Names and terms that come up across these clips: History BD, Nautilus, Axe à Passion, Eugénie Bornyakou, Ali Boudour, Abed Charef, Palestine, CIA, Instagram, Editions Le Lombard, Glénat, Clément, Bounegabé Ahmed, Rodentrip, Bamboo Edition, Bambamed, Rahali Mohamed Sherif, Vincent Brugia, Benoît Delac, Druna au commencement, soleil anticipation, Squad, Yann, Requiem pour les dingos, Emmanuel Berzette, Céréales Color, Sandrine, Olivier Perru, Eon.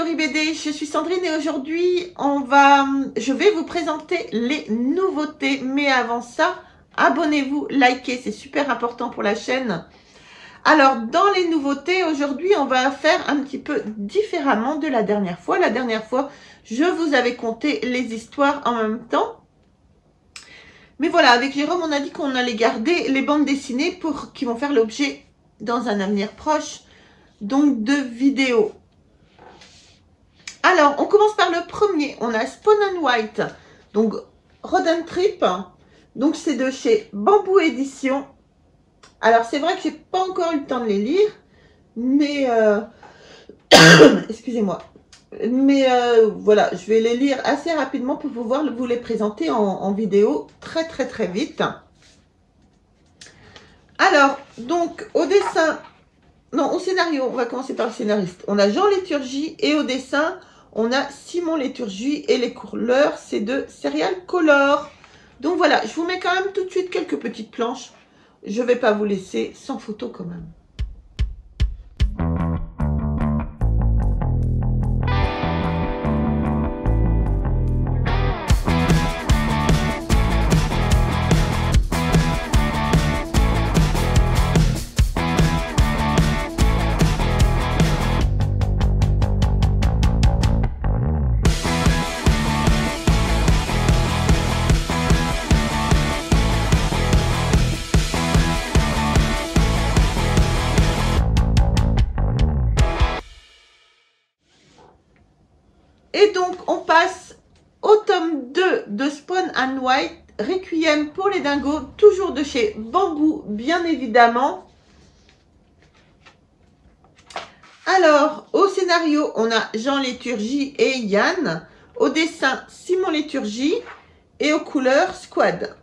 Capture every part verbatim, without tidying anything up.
Story B D, je suis Sandrine et aujourd'hui on va, je vais vous présenter les nouveautés. Mais avant ça, abonnez-vous, likez, c'est super important pour la chaîne. Alors dans les nouveautés, aujourd'hui on va faire un petit peu différemment de la dernière fois. La dernière fois, je vous avais conté les histoires en même temps. Mais voilà, avec Jérôme, on a dit qu'on allait garder les bandes dessinées pour qui vont faire l'objet dans un avenir proche, donc de vidéos. Alors, on commence par le premier. On a Spawn and White, donc Rodentrip. Donc, c'est de chez Bamboo Edition. Alors, c'est vrai que j'ai pas encore eu le temps de les lire, mais... Euh... Excusez-moi. Mais euh, voilà, je vais les lire assez rapidement pour pouvoir vous les présenter en, en vidéo très très très vite. Alors, donc, au dessin... Non, au scénario, on va commencer par le scénariste. On a Jean Léturgie et au dessin, on a Simon Léturgie et les couleurs, c'est de Céréales Color. Donc voilà, je vous mets quand même tout de suite quelques petites planches. Je ne vais pas vous laisser sans photo quand même. Et donc, on passe au tome deux de Spawn and White, Requiem pour les dingos, toujours de chez Bamboo, bien évidemment. Alors, au scénario, on a Jean Léturgie et Yann. Au dessin, Simon Léturgie. Et aux couleurs, Squad.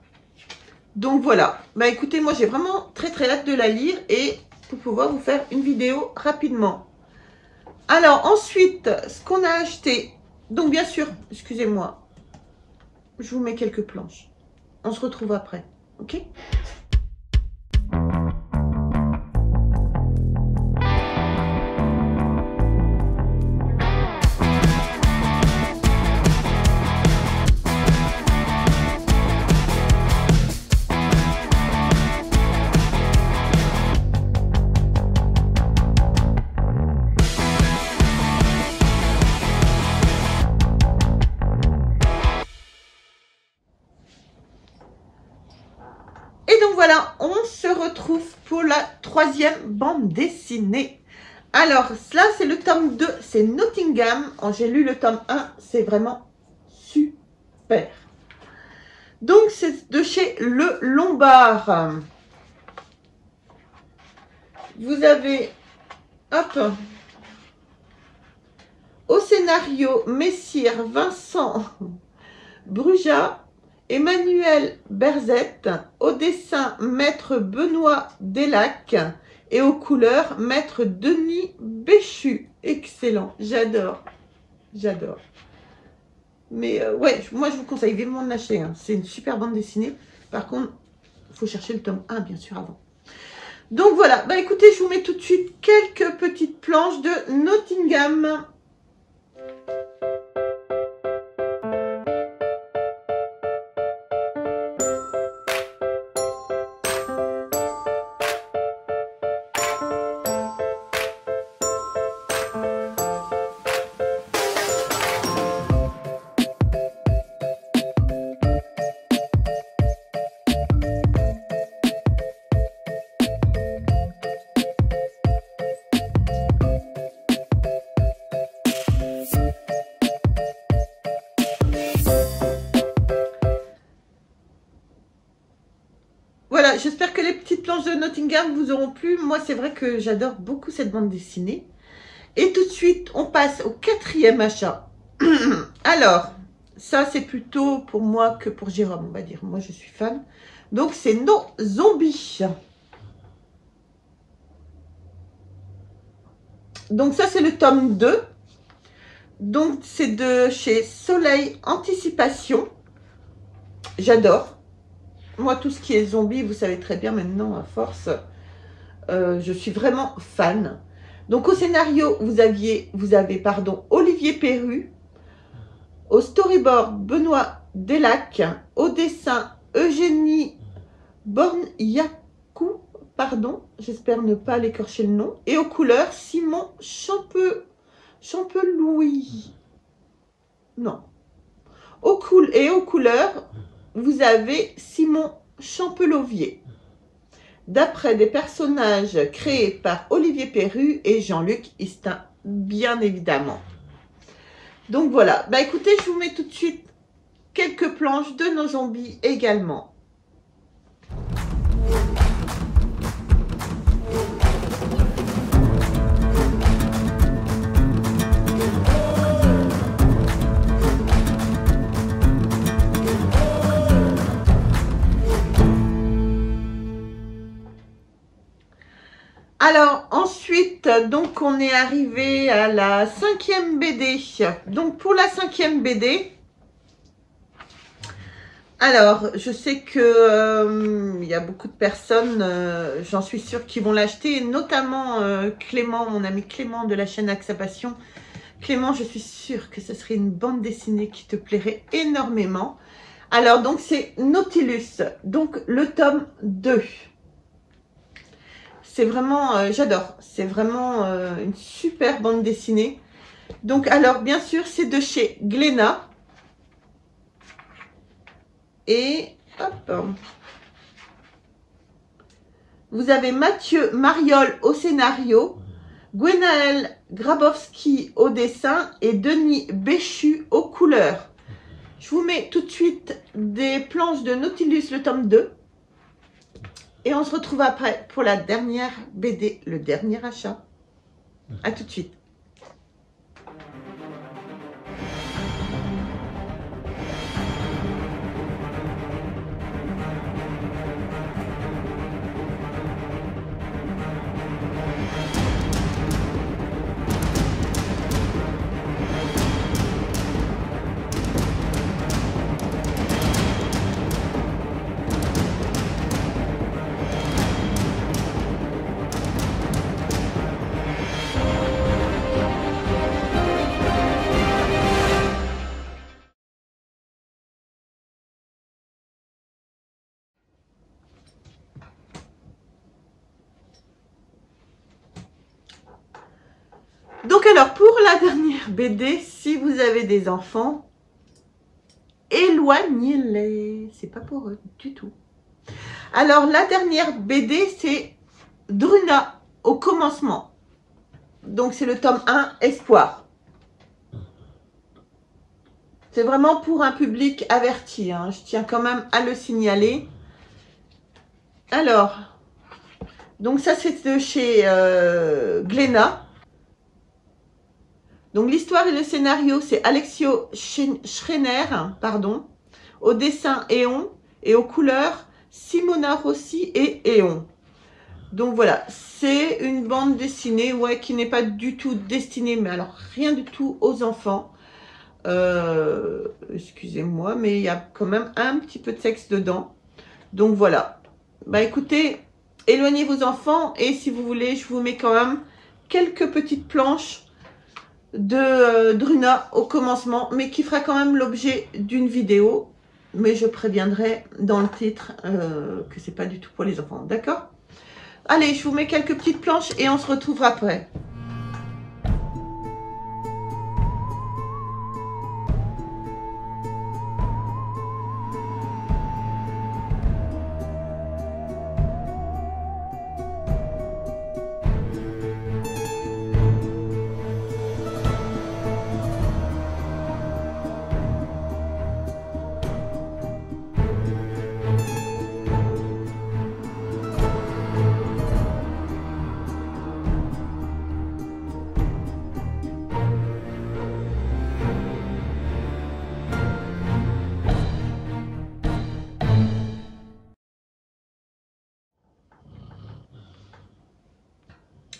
Donc, voilà. Bah, écoutez, moi, j'ai vraiment très, très hâte de la lire et pour pouvoir vous faire une vidéo rapidement. Alors, ensuite, ce qu'on a acheté... Donc, bien sûr, excusez-moi, je vous mets quelques planches. On se retrouve après, ok ? Voilà, on se retrouve pour la troisième bande dessinée. Alors, cela, c'est le tome deux, c'est Nottingham. J'ai lu le tome un, c'est vraiment super. Donc, c'est de chez Le Lombard. Vous avez, hop, au scénario, Messire Vincent Brugia. Emmanuel Berzette, au dessin maître Benoît Delac et aux couleurs maître Denis Béchu. Excellent, j'adore, j'adore. Mais euh, ouais, moi je vous conseille vivement de lâcher, hein. C'est une super bande dessinée. Par contre, il faut chercher le tome un bien sûr avant. Donc voilà, bah écoutez, je vous mets tout de suite quelques petites planches de Nottingham. J'espère que les petites planches de Nottingham vous auront plu. Moi, c'est vrai que j'adore beaucoup cette bande dessinée. Et tout de suite, on passe au quatrième achat. Alors, ça, c'est plutôt pour moi que pour Jérôme, on va dire. Moi, je suis fan. Donc, c'est nos zombies. Donc, ça, c'est le tome deux. Donc, c'est de chez Soleil Anticipation. J'adore. Moi, tout ce qui est zombie, vous savez très bien maintenant, à force, euh, je suis vraiment fan. Donc, au scénario, vous, aviez, vous avez pardon, Olivier Perru. Au storyboard, Benoît Delac. Au dessin, Eugénie Bornyakou. Pardon, j'espère ne pas l'écorcher le nom. Et aux couleurs, Simon Champe, Champelovier. Non. Au cool, et aux couleurs, vous avez Simon Champelovier. D'après des personnages créés par Olivier Perru et Jean-Luc Istin, bien évidemment. Donc voilà. Bah écoutez, je vous mets tout de suite quelques planches de nos zombies également. Alors ensuite, donc on est arrivé à la cinquième B D. Donc pour la cinquième B D, alors je sais que euh, il y a beaucoup de personnes, euh, j'en suis sûre, qui vont l'acheter, notamment euh, Clément, mon ami Clément de la chaîne Axe à Passion. Clément, je suis sûre que ce serait une bande dessinée qui te plairait énormément. Alors donc c'est Nautilus, donc le tome deux. C'est vraiment, euh, j'adore, c'est vraiment euh, une super bande dessinée. Donc, alors, bien sûr, c'est de chez Glénat. Et, hop, vous avez Mathieu Mariol au scénario, Gwenaël Grabowski au dessin et Denis Béchu aux couleurs. Je vous mets tout de suite des planches de Nautilus, le tome deux. Et on se retrouve après pour la dernière B D, le dernier achat. À tout de suite. Alors, pour la dernière B D, si vous avez des enfants, éloignez-les. C'est pas pour eux du tout. Alors, la dernière B D, c'est Druna au commencement. Donc, c'est le tome un, Espoir. C'est vraiment pour un public averti, hein. Je tiens quand même à le signaler. Alors, donc ça, c'est de chez euh, Glénat. Donc, l'histoire et le scénario, c'est Alexio Schreiner, pardon, au dessin Eon et aux couleurs Simona Rossi et Eon. Donc, voilà, c'est une bande dessinée ouais, qui n'est pas du tout destinée, mais alors rien du tout aux enfants. Euh, Excusez-moi, mais il y a quand même un petit peu de sexe dedans. Donc, voilà. Bah, écoutez, éloignez vos enfants et si vous voulez, je vous mets quand même quelques petites planches de Druna au commencement, mais qui fera quand même l'objet d'une vidéo, mais je préviendrai dans le titre euh, que c'est pas du tout pour les enfants, d'accord? Allez, je vous mets quelques petites planches et on se retrouve après.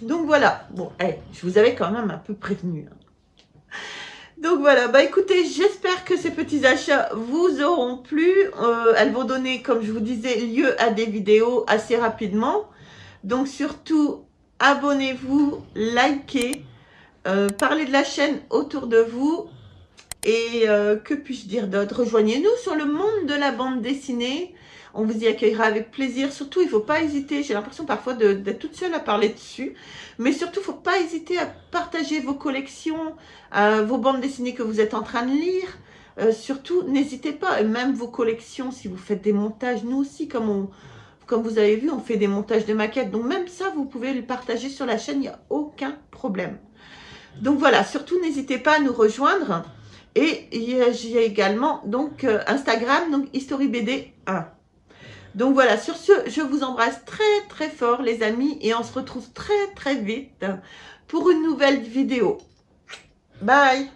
Donc voilà, bon, hey, je vous avais quand même un peu prévenu. Donc voilà, bah écoutez, j'espère que ces petits achats vous auront plu. Euh, elles vont donner, comme je vous disais, lieu à des vidéos assez rapidement. Donc surtout, abonnez-vous, likez, euh, parlez de la chaîne autour de vous. Et euh, que puis-je dire d'autre? Rejoignez-nous sur le monde de la bande dessinée. On vous y accueillera avec plaisir. Surtout, il ne faut pas hésiter. J'ai l'impression parfois d'être toute seule à parler dessus. Mais surtout, il ne faut pas hésiter à partager vos collections, euh, vos bandes dessinées que vous êtes en train de lire. Euh, surtout, n'hésitez pas. Et même vos collections, si vous faites des montages. Nous aussi, comme, on, comme vous avez vu, on fait des montages de maquettes. Donc, même ça, vous pouvez le partager sur la chaîne. Il n'y a aucun problème. Donc, voilà. Surtout, n'hésitez pas à nous rejoindre. Et il y a, il y a également donc, euh, Instagram, donc History B D un. Donc voilà, sur ce, je vous embrasse très très fort les amis et on se retrouve très très vite pour une nouvelle vidéo. Bye!